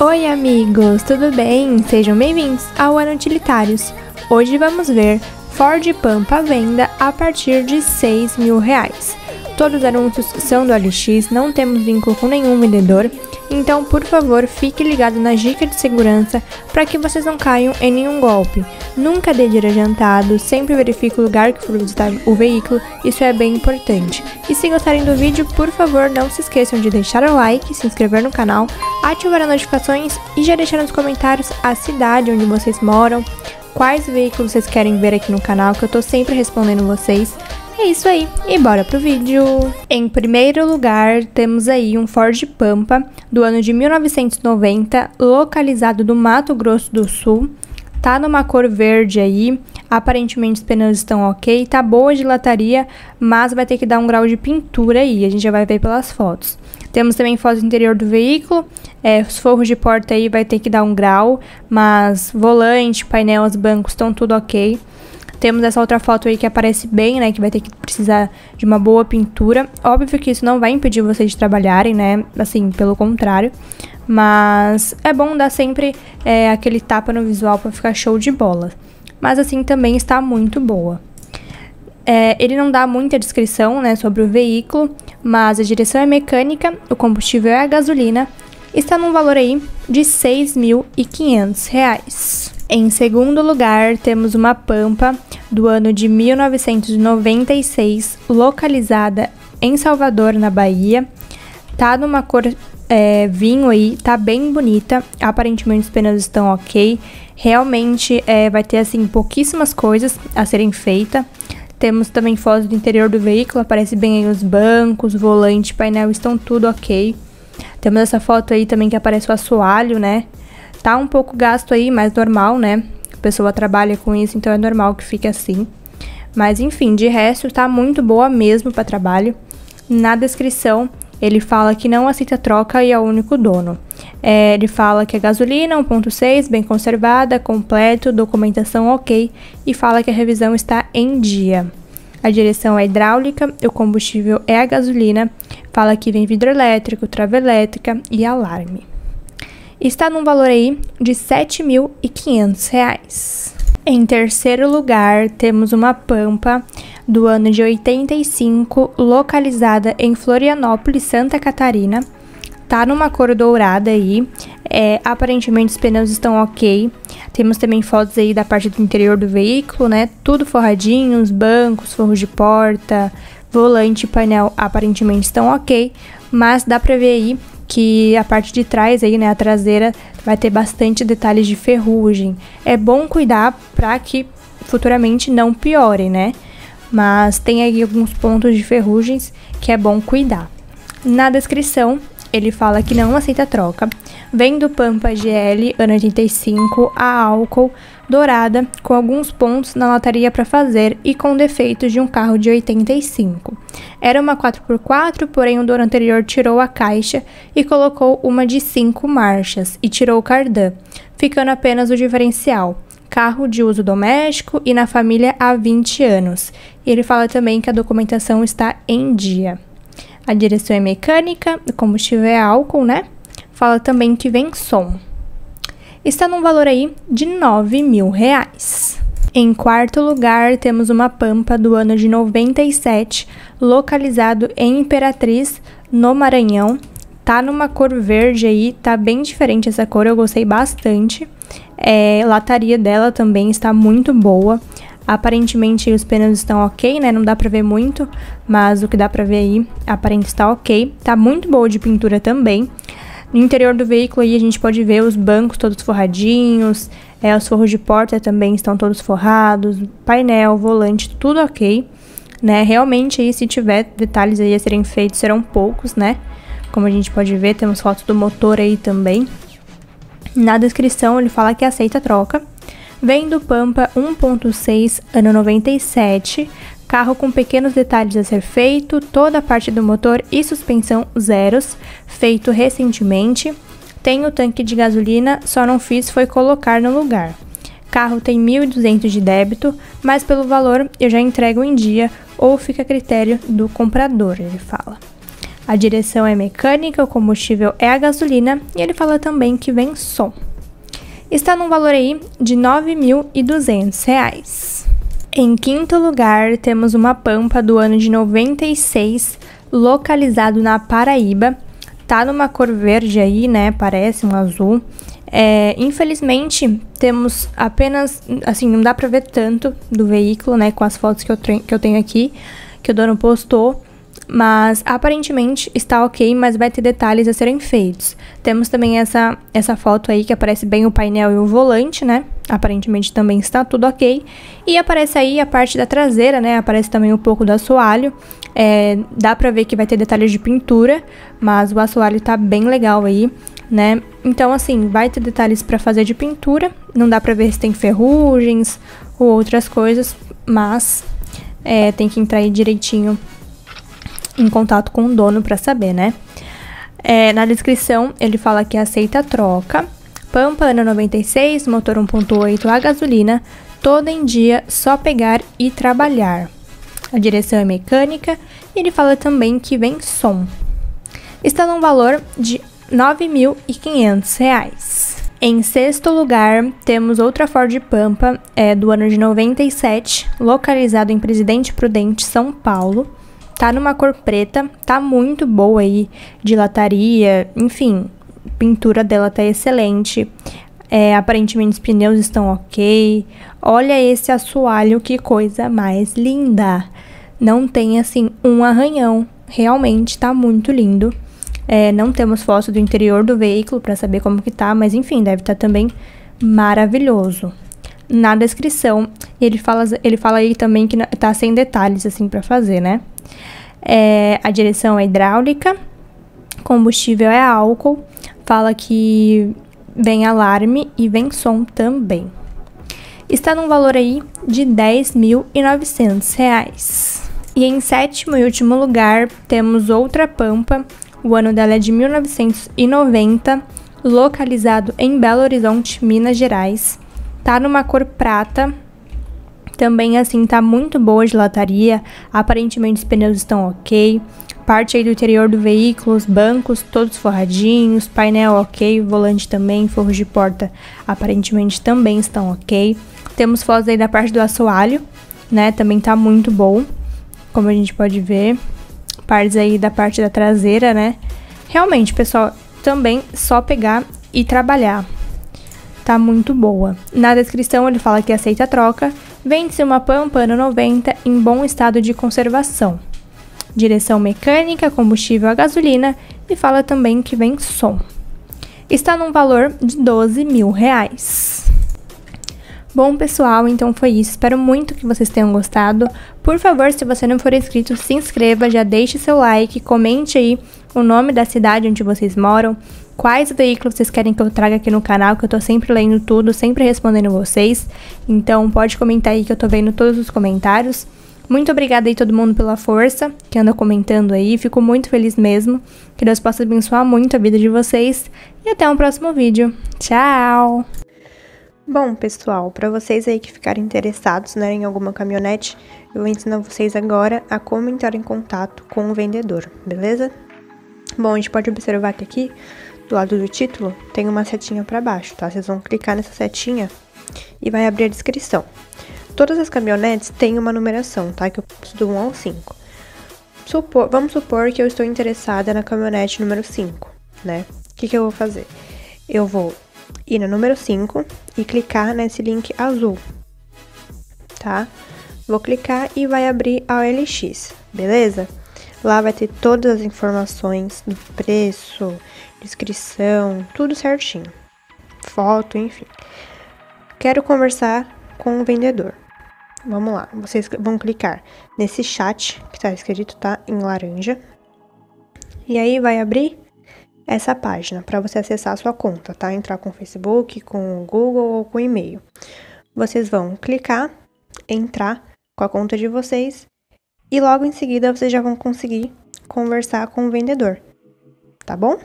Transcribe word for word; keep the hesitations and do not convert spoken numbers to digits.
Oi amigos, tudo bem? Sejam bem-vindos ao Ano Utilitários. Hoje vamos ver Ford Pampa à venda a partir de seis mil reais. Todos os anúncios são do O L X, não temos vínculo com nenhum vendedor, então por favor fique ligado nas dicas de segurança para que vocês não caiam em nenhum golpe. Nunca dê dinheiro adiantado, sempre verifique o lugar que for visitar o veículo, isso é bem importante. E se gostarem do vídeo, por favor não se esqueçam de deixar o like, se inscrever no canal, ativar as notificações e já deixar nos comentários a cidade onde vocês moram, quais veículos vocês querem ver aqui no canal, que eu tô sempre respondendo vocês. É isso aí, e bora pro vídeo! Em primeiro lugar, temos aí um Ford Pampa do ano de mil novecentos e noventa, localizado no Mato Grosso do Sul. Tá numa cor verde aí, aparentemente os pneus estão ok, tá boa de lataria, mas vai ter que dar um grau de pintura aí, a gente já vai ver pelas fotos. Temos também foto interior do veículo, é, os forros de porta aí vai ter que dar um grau, mas volante, painel, os bancos estão tudo ok. Temos essa outra foto aí que aparece bem, né, que vai ter que precisar de uma boa pintura. Óbvio que isso não vai impedir vocês de trabalharem, né, assim, pelo contrário. Mas é bom dar sempre é, aquele tapa no visual pra ficar show de bola. Mas assim também está muito boa. É, ele não dá muita descrição, né, sobre o veículo, mas a direção é mecânica, o combustível é a gasolina. Está num valor aí de seis mil e quinhentos reais. Em segundo lugar, temos uma Pampa do ano de mil novecentos e noventa e seis, localizada em Salvador, na Bahia. Tá numa cor é, vinho aí, tá bem bonita, aparentemente os pneus estão ok. Realmente é, vai ter, assim, pouquíssimas coisas a serem feitas. Temos também fotos do interior do veículo, aparece bem aí os bancos, volante, painel, estão tudo ok. Temos essa foto aí também que aparece o assoalho, né? Tá um pouco gasto aí, mas normal, né? A pessoa trabalha com isso, então é normal que fique assim. Mas enfim, de resto, tá muito boa mesmo para trabalho. Na descrição, ele fala que não aceita troca e é o único dono. É, ele fala que é gasolina um ponto seis, bem conservada, completo, documentação ok. E fala que a revisão está em dia. A direção é hidráulica, o combustível é a gasolina. Fala que vem vidro elétrico, trava elétrica e alarme. Está num valor aí de sete mil e quinhentos reais. Em terceiro lugar, temos uma Pampa do ano de oitenta e cinco, localizada em Florianópolis, Santa Catarina. Tá numa cor dourada aí, é, aparentemente os pneus estão ok. Temos também fotos aí da parte do interior do veículo, né? Tudo forradinho, os bancos, forros de porta, volante e painel aparentemente estão ok, mas dá pra ver aí que a parte de trás aí, né, a traseira, vai ter bastante detalhes de ferrugem. É bom cuidar para que futuramente não piore, né? Mas tem aí alguns pontos de ferrugens que é bom cuidar. Na descrição, ele fala que não aceita troca. Vem do Pampa G L ano oitenta e cinco a álcool dourada, com alguns pontos na lataria para fazer e com defeitos de um carro de oitenta e cinco. Era uma quatro por quatro, porém o dono anterior tirou a caixa e colocou uma de cinco marchas e tirou o cardan, ficando apenas o diferencial. Carro de uso doméstico e na família há vinte anos. E ele fala também que a documentação está em dia. A direção é mecânica, o combustível é álcool, né? Fala também que vem som. Está num valor aí de nove mil reais. Em quarto lugar, temos uma Pampa do ano de noventa e sete, localizado em Imperatriz, no Maranhão. Tá numa cor verde aí, tá bem diferente essa cor, eu gostei bastante. É, lataria dela também está muito boa. Aparentemente os pneus estão ok, né? Não dá pra ver muito, mas o que dá pra ver aí, aparentemente está ok. Tá muito boa de pintura também. No interior do veículo aí a gente pode ver os bancos todos forradinhos, é, os forros de porta também estão todos forrados, painel, volante, tudo ok, né? Realmente aí se tiver detalhes aí a serem feitos serão poucos, né? Como a gente pode ver, temos fotos do motor aí também. Na descrição ele fala que aceita a troca. Vem do Pampa um ponto seis, ano noventa e sete, carro com pequenos detalhes a ser feito, toda a parte do motor e suspensão zeros, feito recentemente. Tem o tanque de gasolina, só não fiz foi colocar no lugar. carro tem mil e duzentos de débito, mas pelo valor eu já entrego em dia ou fica a critério do comprador, ele fala. A direção é mecânica, o combustível é a gasolina e ele fala também que vem som. Está num valor aí de nove mil e duzentos reais. Em quinto lugar, temos uma Pampa do ano de noventa e seis, localizado na Paraíba. Tá numa cor verde aí, né? Parece um azul. É, infelizmente, temos apenas, assim, não dá pra ver tanto do veículo, né? Com as fotos que eu, que eu tenho aqui, que o dono postou. Mas, aparentemente, está ok, mas vai ter detalhes a serem feitos. Temos também essa, essa foto aí, que aparece bem o painel e o volante, né? Aparentemente também está tudo ok. E aparece aí a parte da traseira, né? Aparece também um pouco do assoalho. É, dá pra ver que vai ter detalhes de pintura, mas o assoalho tá bem legal aí, né? Então, assim, vai ter detalhes pra fazer de pintura. Não dá pra ver se tem ferrugens ou outras coisas, mas é, tem que entrar aí direitinho em contato com o dono para saber, né? É, na descrição, ele fala que aceita a troca. Pampa, ano noventa e seis, motor um ponto oito a gasolina, todo em dia, só pegar e trabalhar. A direção é mecânica e ele fala também que vem som. Está num valor de nove mil e quinhentos reais. Em sexto lugar, temos outra Ford Pampa, é, do ano de noventa e sete, localizado em Presidente Prudente, São Paulo. Tá numa cor preta, tá muito boa aí, de lataria, enfim, pintura dela tá excelente, é, aparentemente os pneus estão ok, olha esse assoalho, que coisa mais linda, não tem assim um arranhão, realmente tá muito lindo, é, não temos foto do interior do veículo pra saber como que tá, mas enfim, deve tá também maravilhoso. Na descrição, ele fala, ele fala aí também que tá sem detalhes assim pra fazer, né? É, a direção é hidráulica, combustível é álcool, fala que vem alarme e vem som também. Está num valor aí de dez mil e novecentos reais. E em sétimo e último lugar, temos outra Pampa, o ano dela é de mil novecentos e noventa, localizado em Belo Horizonte, Minas Gerais. Tá numa cor prata. Também, assim, tá muito boa de lataria, aparentemente os pneus estão ok, parte aí do interior do veículo, os bancos todos forradinhos, painel ok, volante também, forros de porta aparentemente também estão ok. Temos fotos aí da parte do assoalho, né, também tá muito bom, como a gente pode ver, partes aí da parte da traseira, né, realmente, pessoal, também só pegar e trabalhar, tá muito boa. Na descrição ele fala que aceita a troca. Vende-se uma Pampa ano noventa em bom estado de conservação. Direção mecânica, combustível a gasolina e fala também que vem som. Está num valor de doze mil reais. Bom, pessoal, então foi isso. Espero muito que vocês tenham gostado. Por favor, se você não for inscrito, se inscreva, já deixe seu like, comente aí o nome da cidade onde vocês moram, quais veículos vocês querem que eu traga aqui no canal, que eu tô sempre lendo tudo, sempre respondendo vocês. Então pode comentar aí que eu tô vendo todos os comentários. Muito obrigada aí todo mundo pela força que anda comentando aí, fico muito feliz mesmo. Que Deus possa abençoar muito a vida de vocês e até um próximo vídeo. Tchau! Bom, pessoal, para vocês aí que ficarem interessados, né, em alguma caminhonete, eu vou ensinar vocês agora a como entrar em contato com o vendedor, beleza? Bom, a gente pode observar que aqui, do lado do título, tem uma setinha para baixo, tá? Vocês vão clicar nessa setinha e vai abrir a descrição. Todas as caminhonetes têm uma numeração, tá? Que eu passo do um ao cinco. Supor, vamos supor que eu estou interessada na caminhonete número cinco, né? O que que eu vou fazer? Eu vou ir na número cinco e clicar nesse link azul, tá? Vou clicar e vai abrir a O L X, beleza? Lá vai ter todas as informações do preço, descrição, tudo certinho, foto, enfim. Quero conversar com o vendedor. Vamos lá, vocês vão clicar nesse chat que tá escrito, tá, em laranja. E aí vai abrir essa página para você acessar a sua conta, tá? Entrar com o Facebook, com o Google ou com o e-mail. Vocês vão clicar, entrar com a conta de vocês e logo em seguida vocês já vão conseguir conversar com o vendedor, tá bom?